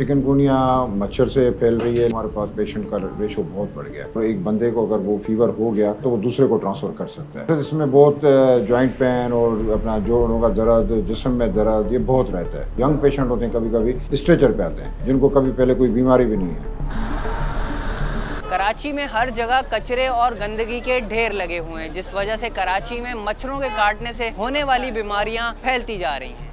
Chikungunya मच्छर से फैल रही है। हमारे पास पेशेंट का रेशो बहुत बढ़ गया। तो एक बंदे को अगर वो फीवर हो गया तो वो दूसरे को ट्रांसफ़र कर सकता है। तो इसमें बहुत जॉइंट पेन और अपना जोड़ों का दर्द, जिस्म में दर्द, ये बहुत रहता है। यंग पेशेंट होते हैं, कभी कभी स्ट्रेचर पे आते हैं, जिनको कभी पहले कोई बीमारी भी नहीं है। कराची में हर जगह कचरे और गंदगी के ढेर लगे हुए हैं, जिस वजह से कराची में मच्छरों के काटने से होने वाली बीमारियाँ फैलती जा रही हैं।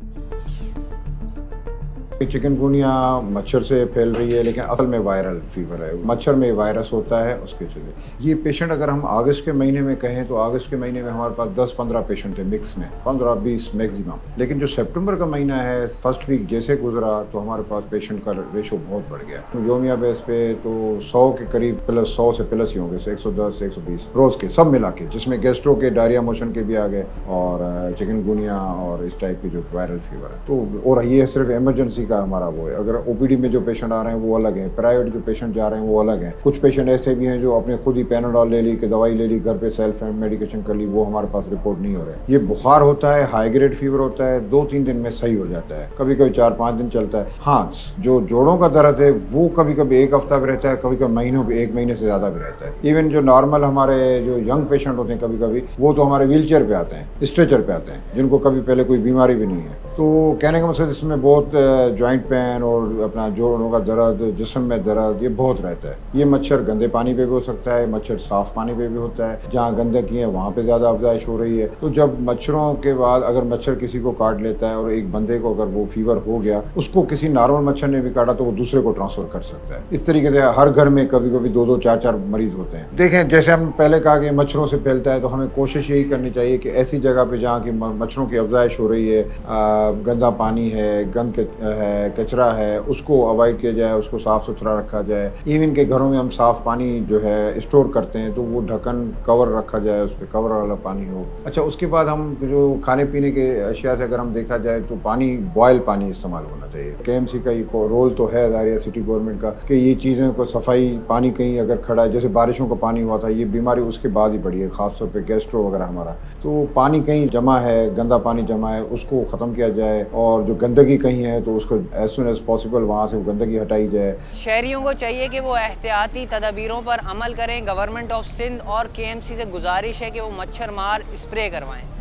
चिकनगुनिया मच्छर से फैल रही है, लेकिन असल में वायरल फीवर है। मच्छर में वायरस होता है, उसके चलते ये पेशेंट, अगर हम अगस्त के महीने में कहें तो अगस्त के महीने में हमारे पास 10-15 पेशेंट थे मिक्स में, 15-20 मैक्सिमम। लेकिन जो सितंबर का महीना है, फर्स्ट वीक जैसे गुजरा तो हमारे पास पेशेंट का रेशो बहुत बढ़ गया। तो योमिया बेस पे तो 100 के करीब प्लस, 100 से प्लस ही होंगे, 110-120 रोज के सब मिला के, जिसमें गैस्ट्रो के, डायरिया मोशन के भी आ गए और चिकनगुनिया और इस टाइप के जो वायरल फीवर है। तो और ये सिर्फ इमरजेंसी का हमारा वो है। अगर ओपीडी में जो पेशेंट आ रहे हैं वो अलग हैं, प्राइवेट जो पेशेंट जा रहे हैं वो अलग हैं। कुछ पेशेंट ऐसे भी हैं जो अपने खुद ही पेनाडोल ले ली, कि दवाई ले ली, घर पे सेल्फ मेडिकेशन कर ली, वो हमारे पास रिपोर्ट नहीं हो रहा है। ये बुखार होता है, हाई ग्रेड फीवर होता है, 2-3 दिन में सही हो जाता है, कभी कभी 4-5 दिन चलता है। हाँ, जो जोड़ों का दर्द है वो कभी कभी 1 हफ्ता भी रहता है, कभी कभी महीनों पर, 1 महीने से ज़्यादा भी रहता है। इवन जो नॉर्मल हमारे जो यंग पेशेंट होते हैं, कभी कभी वो तो हमारे व्हील चेयर पर आते हैं, स्ट्रेचर पर आते हैं, जिनको कभी पहले कोई बीमारी भी नहीं है। तो कहने का मकसद इसमें बहुत जॉइंट पेन और अपना जोड़ों का दर्द, जिस्म में दर्द, ये बहुत रहता है। ये मच्छर गंदे पानी पे भी हो सकता है, मच्छर साफ़ पानी पे भी होता है, जहाँ गंदगी है वहाँ पे ज़्यादा अफजाइश हो रही है। तो जब मच्छरों के बाद अगर मच्छर किसी को काट लेता है और एक बंदे को अगर वो फीवर हो गया, उसको किसी नॉर्मल मच्छर ने भी काटा तो वो दूसरे को ट्रांसफ़र कर सकता है। इस तरीके से हर घर में कभी कभी 2-2, 4-4 मरीज़ होते हैं। देखें, जैसे हम पहले कहा कि मच्छरों से फैलता है, तो हमें कोशिश यही करनी चाहिए कि ऐसी जगह पर जहाँ की मच्छरों की अफजाइश हो रही है, गंदा पानी है, गंद है, कचरा है, उसको अवॉइड किया जाए, उसको साफ़ सुथरा रखा जाए। इवन के घरों में हम साफ़ पानी जो है स्टोर करते हैं तो वो ढक्कन कवर रखा जाए, उस पर कवर वाला पानी हो। अच्छा, उसके बाद हम जो खाने पीने के अशिया से अगर हम देखा जाए तो पानी, बॉयल पानी इस्तेमाल होना चाहिए। केएमसी का ये रोल तो है, दायरिया सिटी गवर्नमेंट का, कि ये चीज़ें को सफाई, पानी कहीं अगर खड़ा है, जैसे बारिशों का पानी हुआ था, ये बीमारी उसके बाद ही बढ़ी है, ख़ासतौर पर गैस्ट्रो वगैरह हमारा। तो पानी कहीं जमा है, गंदा पानी जमा है, उसको ख़त्म किया जाए, और जो गंदगी कहीं है तो उसको एज सुन एज पॉसिबल वहाँ से गंदगी हटाई जाए। शहरियों को चाहिए कि वो एहतियाती तदाबीरों पर अमल करें। गवर्नमेंट ऑफ सिंध और केएमसी से गुजारिश है कि वो मच्छर मार स्प्रे करवाएं।